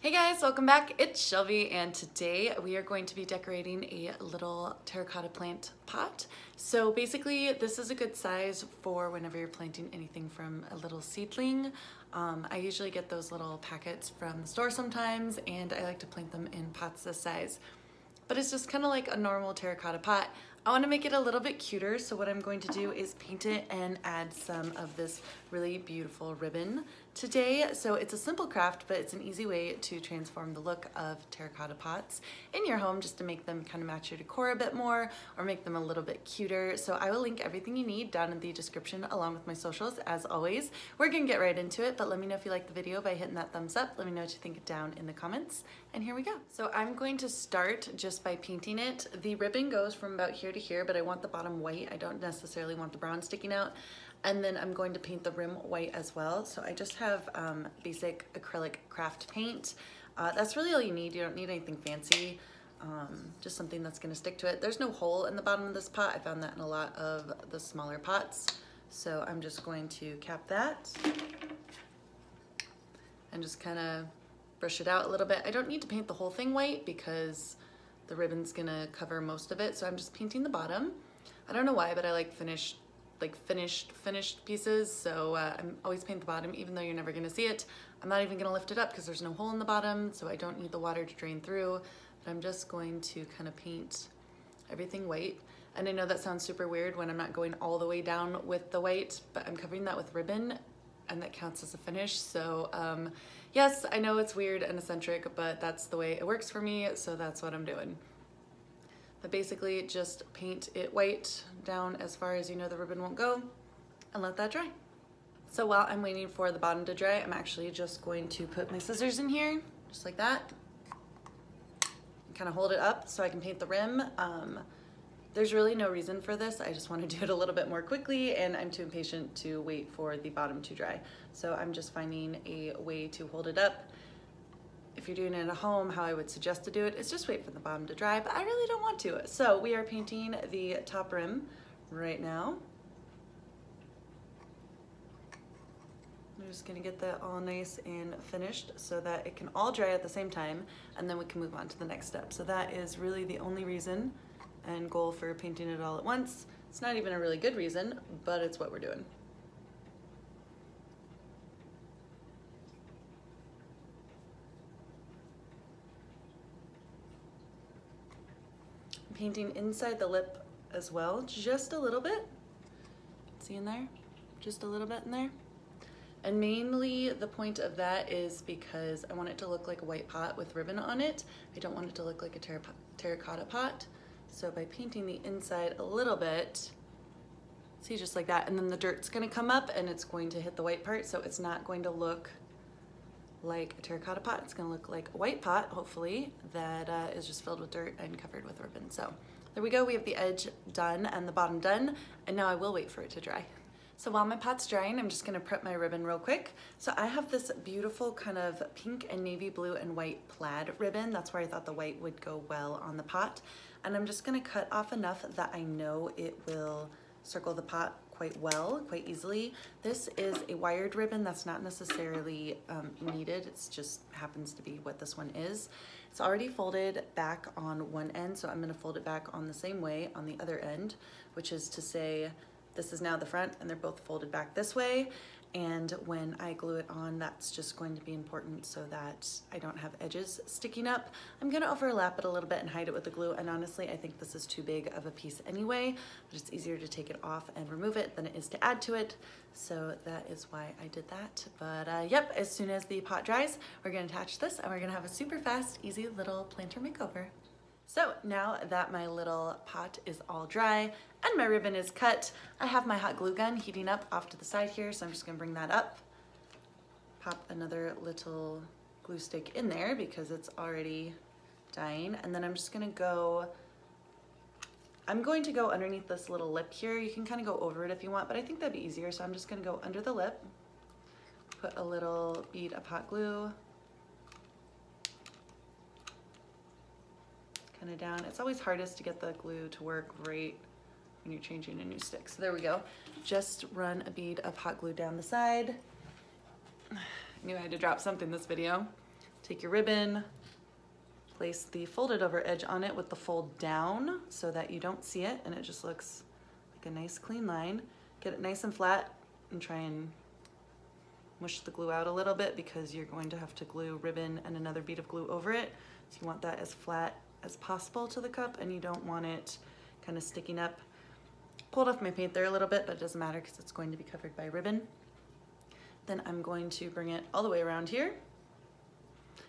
Hey guys, welcome back. It's Shelby and today we are going to be decorating a little terracotta plant pot. So basically this is a good size for whenever you're planting anything from a little seedling. I usually get those little packets from the store sometimes and I like to plant them in pots this size. But it's just kind of like a normal terracotta pot. I want to make it a little bit cuter, so what I'm going to do is paint it and add some of this really beautiful ribbon today. So it's a simple craft, but it's an easy way to transform the look of terracotta pots in your home, just to make them kind of match your decor a bit more or make them a little bit cuter. So I will link everything you need down in the description along with my socials. As always, we're gonna get right into it, but let me know if you like the video by hitting that thumbs up. Let me know what you think down in the comments, and here we go. So I'm going to start just by painting it. The ribbon goes from about here to here, but I want the bottom white. I don't necessarily want the brown sticking out. And then I'm going to paint the rim white as well. So I just have basic acrylic craft paint. That's really all you need. You don't need anything fancy. Just something that's going to stick to it. There's no hole in the bottom of this pot. I found that in a lot of the smaller pots. So I'm just going to cap that and just kind of brush it out a little bit. I don't need to paint the whole thing white because the ribbon's gonna cover most of it, so I'm just painting the bottom. I don't know why, but I like finished pieces, so I'm always paint the bottom, even though you're never gonna see it. I'm not even gonna lift it up because there's no hole in the bottom, so I don't need the water to drain through, but I'm just going to kind of paint everything white. And I know that sounds super weird when I'm not going all the way down with the white, but I'm covering that with ribbon, and that counts as a finish. So yes, I know it's weird and eccentric, but that's the way it works for me, so that's what I'm doing. But basically just paint it white down as far as you know the ribbon won't go and let that dry. So while I'm waiting for the bottom to dry, I'm actually just going to put my scissors in here, just like that. Kind of hold it up so I can paint the rim. There's really no reason for this. I just want to do it a little bit more quickly and I'm too impatient to wait for the bottom to dry. So I'm just finding a way to hold it up. If you're doing it at home, how I would suggest to do it is just wait for the bottom to dry, but I really don't want to. So we are painting the top rim right now. I'm just gonna get that all nice and finished so that it can all dry at the same time, and then we can move on to the next step. So that is really the only reason and goal for painting it all at once. It's not even a really good reason, but it's what we're doing. I'm painting inside the lip as well, just a little bit. See in there? Just a little bit in there. And mainly the point of that is because I want it to look like a white pot with ribbon on it. I don't want it to look like a terracotta pot. So by painting the inside a little bit, see, just like that, and then the dirt's gonna come up and it's going to hit the white part, so it's not going to look like a terracotta pot. It's gonna look like a white pot, hopefully, that is just filled with dirt and covered with ribbon. So there we go, we have the edge done and the bottom done, and now I will wait for it to dry. So while my pot's drying, I'm just gonna prep my ribbon real quick. So I have this beautiful kind of pink and navy blue and white plaid ribbon. That's where I thought the white would go well on the pot. And I'm just gonna cut off enough that I know it will circle the pot quite well, quite easily. This is a wired ribbon that's not necessarily needed. It's just happens to be what this one is. It's already folded back on one end, so I'm gonna fold it back on the same way on the other end, which is to say, this is now the front and they're both folded back this way. And when I glue it on, that's just going to be important so that I don't have edges sticking up. I'm gonna overlap it a little bit and hide it with the glue. And honestly, I think this is too big of a piece anyway, but it's easier to take it off and remove it than it is to add to it. So that is why I did that. But yep, as soon as the pot dries, we're gonna attach this and we're gonna have a super fast, easy little planter makeover. So now that my little pot is all dry and my ribbon is cut, I have my hot glue gun heating up off to the side here, so I'm just gonna bring that up, pop another little glue stick in there because it's already dying, and then I'm just gonna go, I'm going to go underneath this little lip here. You can kind of go over it if you want, but I think that'd be easier, so I'm just gonna go under the lip, put a little bead of hot glue, kind of down. It's always hardest to get the glue to work right when you're changing a new stick. So there we go. Just run a bead of hot glue down the side. I knew I had to drop something this video. Take your ribbon, place the folded over edge on it with the fold down so that you don't see it and it just looks like a nice clean line. Get it nice and flat and try and mush the glue out a little bit because you're going to have to glue ribbon and another bead of glue over it. So you want that as flat as possible to the cup and you don't want it kind of sticking up. Pulled off my paint there a little bit, but it doesn't matter because it's going to be covered by ribbon. Then I'm going to bring it all the way around here.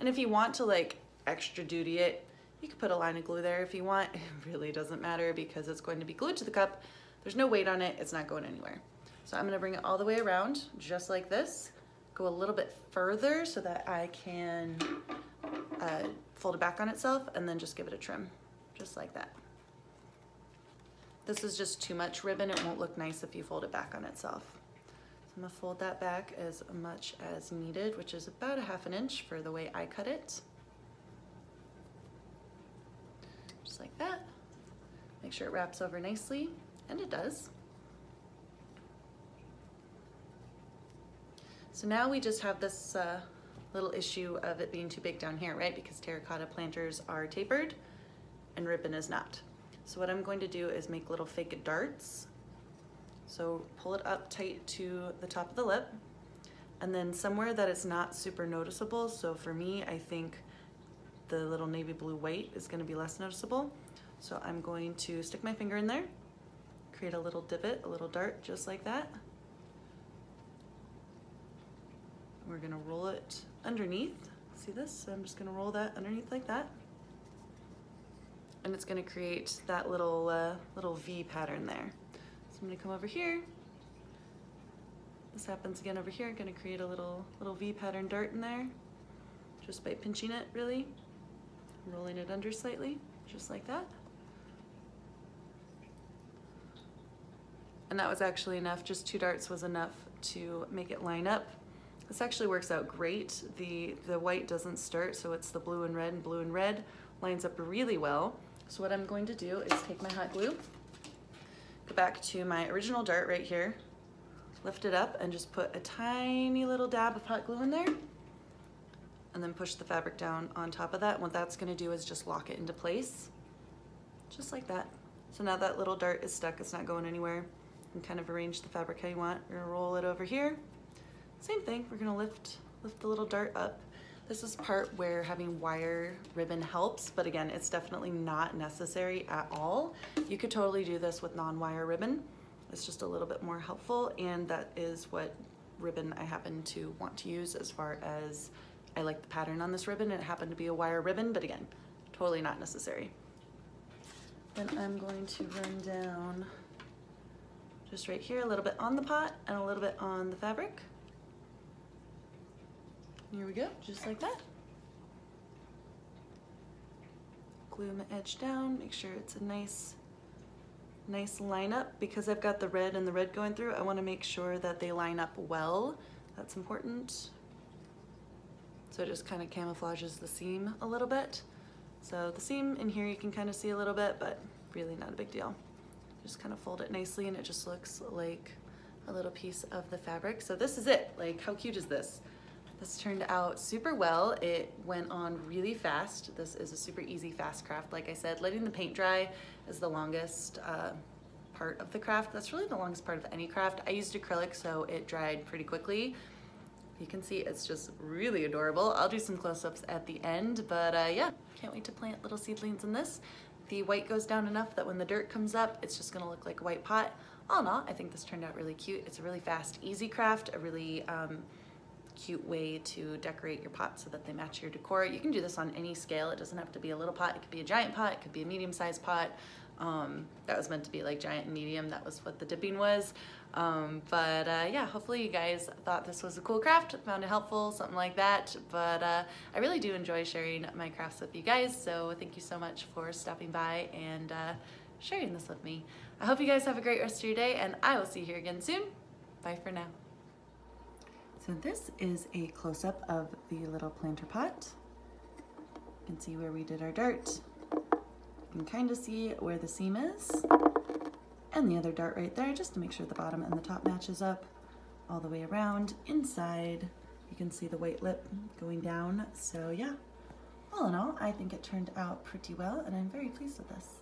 And if you want to like extra duty it, you could put a line of glue there if you want. It really doesn't matter because it's going to be glued to the cup. There's no weight on it, it's not going anywhere. So I'm gonna bring it all the way around, just like this. Go a little bit further so that I can fold it back on itself and then just give it a trim, just like that. This is just too much ribbon. It won't look nice if you fold it back on itself. So I'm gonna fold that back as much as needed, which is about a half an inch for the way I cut it. Just like that. Make sure it wraps over nicely, and it does. So now we just have this little issue of it being too big down here, right? Because terracotta planters are tapered and ribbon is not. So what I'm going to do is make little fake darts. So pull it up tight to the top of the lip and then somewhere that it's not super noticeable. So for me, I think the little navy blue white is gonna be less noticeable. So I'm going to stick my finger in there, create a little divot, a little dart, just like that. We're gonna roll it underneath. See this? So I'm just gonna roll that underneath like that. And it's gonna create that little, little V pattern there. So I'm gonna come over here. This happens again over here. Gonna create a little V pattern dart in there just by pinching it really. Rolling it under slightly, just like that. And that was actually enough. Just two darts was enough to make it line up. This actually works out great. The white doesn't stir, so it's the blue and red, and blue and red lines up really well. So what I'm going to do is take my hot glue, go back to my original dart right here, lift it up and just put a tiny little dab of hot glue in there and then push the fabric down on top of that. And what that's gonna do is just lock it into place, just like that. So now that little dart is stuck, it's not going anywhere. You can kind of arrange the fabric how you want. You're gonna roll it over here. Same thing, we're gonna lift the little dart up. This is part where having wire ribbon helps, but again, it's definitely not necessary at all. You could totally do this with non-wire ribbon. It's just a little bit more helpful, and that is what ribbon I happen to want to use as far as I like the pattern on this ribbon. It happened to be a wire ribbon, but again, totally not necessary. Then I'm going to run down just right here, a little bit on the pot and a little bit on the fabric. Here we go, just like that. Glue my edge down, make sure it's a nice line up. Because I've got the red and the red going through, I want to make sure that they line up well. That's important. So it just kind of camouflages the seam a little bit. So the seam in here you can kind of see a little bit, but really not a big deal. Just kind of fold it nicely and it just looks like a little piece of the fabric. So this is it, like how cute is this? This turned out super well. It went on really fast. This is a super easy, fast craft. Like I said, letting the paint dry is the longest part of the craft. That's really the longest part of any craft. I used acrylic, so it dried pretty quickly. You can see it's just really adorable. I'll do some close-ups at the end, but yeah, can't wait to plant little seedlings in this. The white goes down enough that when the dirt comes up, it's just gonna look like a white pot. All in all, I think this turned out really cute. It's a really fast, easy craft, a really, cute way to decorate your pot so that they match your decor. You can do this on any scale. It doesn't have to be a little pot. It could be a giant pot. It could be a medium-sized pot. That was meant to be like giant and medium. That was what the dipping was. Yeah, hopefully you guys thought this was a cool craft, found it helpful, something like that. But I really do enjoy sharing my crafts with you guys. So thank you so much for stopping by and sharing this with me. I hope you guys have a great rest of your day and I will see you here again soon. Bye for now. So this is a close-up of the little planter pot. You can see where we did our dart. You can kind of see where the seam is and the other dart right there just to make sure the bottom and the top matches up all the way around. Inside, you can see the white lip going down. So yeah, all in all, I think it turned out pretty well and I'm very pleased with this.